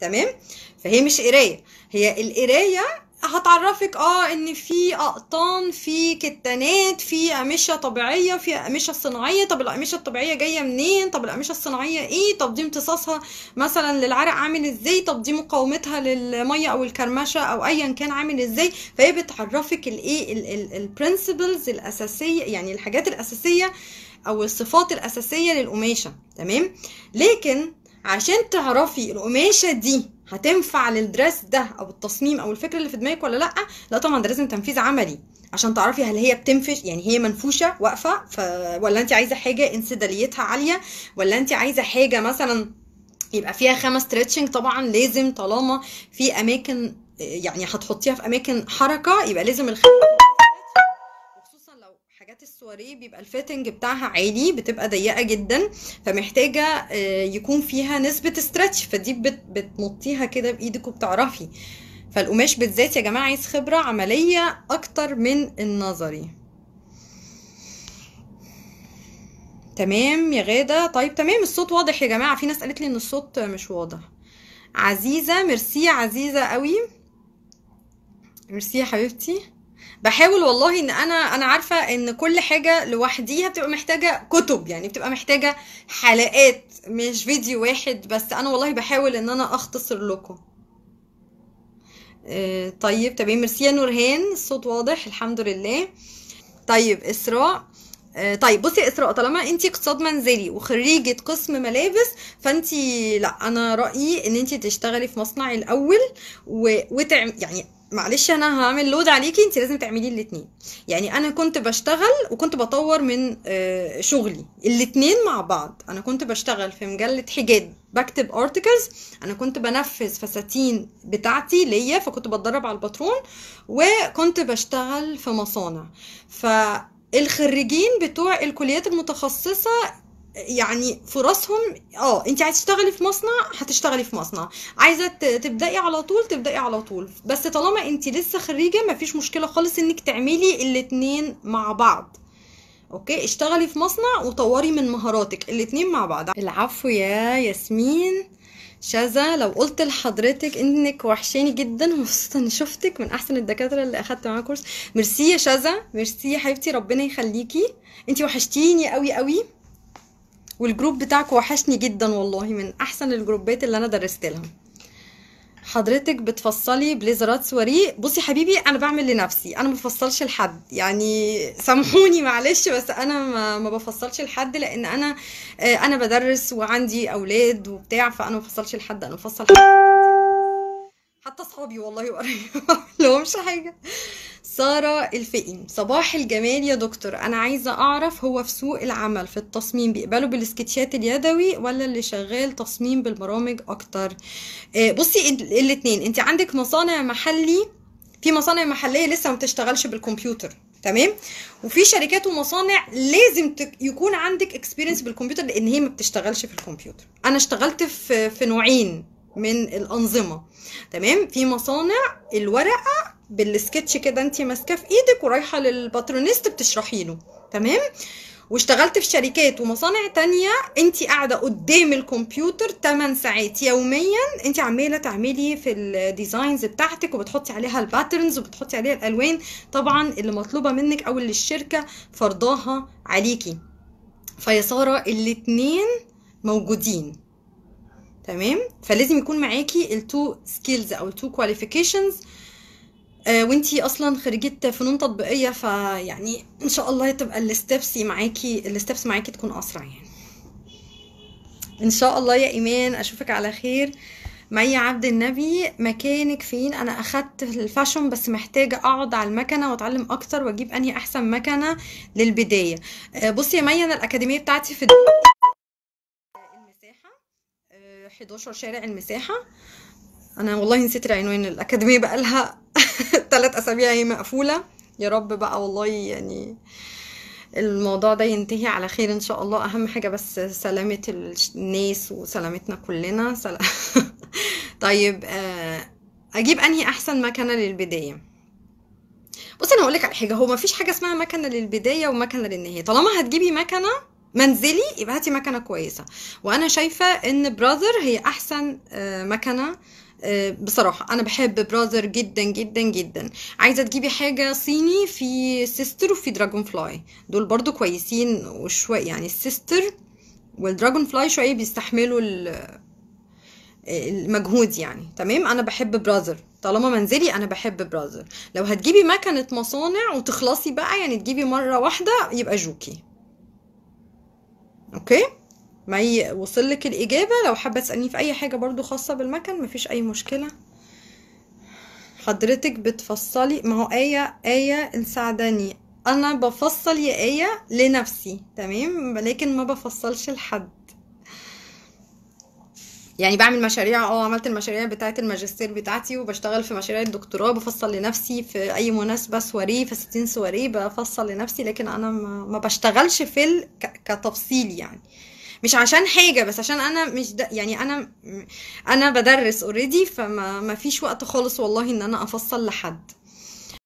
تمام؟ فهي مش قرايه، هي القرايه هتعرفك ان في اقطان، في كتانات، في اقمشه طبيعيه، في اقمشه صناعيه. طب الاقمشه الطبيعيه جايه منين؟ طب الاقمشه الصناعيه ايه؟ طب دي امتصاصها مثلا للعرق عامل ازاي؟ طب دي مقاومتها للميه او الكرمشه او ايا كان عامل ازاي؟ فهي بتعرفك الايه البرنسبلز الاساسيه، يعني الحاجات الاساسيه او الصفات الاساسيه للقماشه، تمام؟ لكن عشان تعرفي القماشه دي هتنفع للدرس ده او التصميم او الفكره اللي في دماغك ولا لا، لا طبعا ده لازم تنفيذ عملي عشان تعرفي هل هي بتنفش، يعني هي منفوشه واقفه، ولا انت عايزه حاجه انسداليتها عاليه، ولا انت عايزه حاجه مثلا يبقى فيها 5 ستريتشنج. طبعا لازم طالما في اماكن، يعني هتحطيها في اماكن حركه، يبقى لازم حاجات السواريه بيبقى الفيتنج بتاعها عالي، بتبقى ضيقه جدا، فمحتاجه يكون فيها نسبه استرتش، فدي بتنطيها كده بايدك وبتعرفي. فالقماش بالذات يا جماعه عايز خبره عمليه اكتر من النظري. تمام يا غاده؟ طيب تمام. الصوت واضح يا جماعه؟ في ناس قالت لي ان الصوت مش واضح. عزيزه ميرسي، عزيزه قوي، ميرسي يا حبيبتي. بحاول والله ان انا عارفه ان كل حاجه لوحديها بتبقى محتاجه كتب، يعني بتبقى محتاجه حلقات مش فيديو واحد بس، انا والله بحاول ان انا اختصر لكم. طيب تمام. ميرسي يا نورهان، الصوت واضح الحمد لله. طيب اسراء. طيب بصي يا اسراء، طالما انتي اقتصاد منزلي وخريجه قسم ملابس، فانتي لا، انا رايي ان انتي تشتغلي في مصنع الاول يعني معلش انا هعمل لود عليكي، انت لازم تعملي الاتنين. يعني انا كنت بشتغل وكنت بطور من شغلي، الاتنين مع بعض. انا كنت بشتغل في مجله حجاب، بكتب ارتكلز، انا كنت بنفذ فساتين بتاعتي ليا، فكنت بتدرب على الباترون، وكنت بشتغل في مصانع. فالخريجين بتوع الكليات المتخصصه يعني فرصهم انت عايزه تشتغلي في مصنع هتشتغلي في مصنع، عايزه تبداي على طول تبداي على طول، بس طالما انت لسه خريجه مفيش مشكله خالص انك تعملي الاتنين مع بعض. اوكي، اشتغلي في مصنع وطوري من مهاراتك الاتنين مع بعض. العفو يا ياسمين. شذا، لو قلت لحضرتك انك وحشاني جدا ومبسوطه اني شفتك، من احسن الدكاتره اللي اخدت معاها كورس. ميرسي يا شذا، ميرسي يا حبيبتي، ربنا يخليكي، انت وحشتيني قوي قوي، والجروب بتاعك وحشني جدا والله، من احسن الجروبات اللي انا درست لها. حضرتك بتفصلي بليزرات سواريه؟ بصي حبيبي، انا بعمل لنفسي، انا ما بفصلش لحد، يعني سامحوني معلش، بس انا ما بفصلش لحد، لان انا بدرس وعندي اولاد وبتاع، فانا ما بفصلش لحد، انا بفصل حتى اصحابي والله وقريبه لهمش حاجه. ساره الفقي، صباح الجمال يا دكتور، انا عايزه اعرف هو في سوق العمل في التصميم بيقبلوا بالسكتشات اليدوي ولا اللي شغال تصميم بالبرامج اكتر؟ بصي الاثنين، انت عندك مصانع محلي، في مصانع محليه لسه ما بتشتغلش بالكمبيوتر، تمام؟ وفي شركات ومصانع لازم يكون عندك اكسبيرينس بالكمبيوتر، لان هي ما بتشتغلش في الكمبيوتر. انا اشتغلت في نوعين من الانظمه، تمام؟ في مصانع الورقه بالسكتش كده انت ماسكاه في ايدك ورايحه للباترونيست بتشرحي له، تمام؟ واشتغلت في شركات ومصانع تانية انت قاعده قدام الكمبيوتر 8 ساعات يوميا، انت عماله تعملي في الديزاينز بتاعتك وبتحطي عليها الباترنز وبتحطي عليها الالوان طبعا اللي مطلوبه منك او اللي الشركه فرضاها عليكي. فيا ساره الاتنين موجودين، تمام؟ فلازم يكون معاكي التو سكيلز او التو كواليفيكيشنز، وانتي اصلا خريجه فنون تطبيقيه، فيعني ان شاء الله تبقى الستبس معاكي تكون اسرع يعني ان شاء الله. يا ايمان اشوفك على خير. مي عبد النبي، مكانك فين؟ انا اخدت الفاشون بس محتاجه اقعد على المكنه واتعلم اكتر واجيب انهي احسن مكنه للبدايه. بصي يا مي، انا الاكاديميه بتاعتي في 11 شارع المساحه. انا والله نسيت العنوان، الاكاديميه بقالها 3 اسابيع هي مقفوله. يا رب بقى والله يعني الموضوع ده ينتهي على خير ان شاء الله، اهم حاجه بس سلامه الناس وسلامتنا كلنا. طيب اجيب انهي احسن مكنه للبدايه؟ بص انا هقولك على حاجه، هو مفيش حاجه اسمها مكنه للبدايه ومكنه للنهايه. طالما هتجيبي مكنه منزلي يبقى هاتي مكنه كويسه. وانا شايفه ان براذر هي احسن مكنه بصراحه. انا بحب براذر جدا جدا جدا. عايزه تجيبي حاجه صيني، في سيستر وفي دراجون فلاي، دول برضو كويسين وشويه يعني. السيستر والدراجون فلاي شويه بيستحملوا المجهود يعني. تمام، انا بحب براذر طالما منزلي، انا بحب براذر. لو هتجيبي مكنه مصانع وتخلصي بقى يعني تجيبي مره واحده يبقى جوكي. اوكي، ما يوصلك الاجابه. لو حابه تسالني في اي حاجه برضو خاصه بالمكن مفيش اي مشكله. حضرتك بتفصلي؟ ما هو ايه نساعدني، انا بفصل يا ايه لنفسي تمام، لكن ما بفصلش لحد يعني. بعمل مشاريع، عملت المشاريع بتاعه الماجستير بتاعتي، وبشتغل في مشاريع الدكتوراه، بفصل لنفسي في اي مناسبه سواريه، في 60 سواريه بفصل لنفسي، لكن انا ما بشتغلش في كتفصيل يعني. مش عشان حاجه، بس عشان انا مش يعني انا بدرس اوريدي، فما فيش وقت خالص والله ان انا افصل لحد.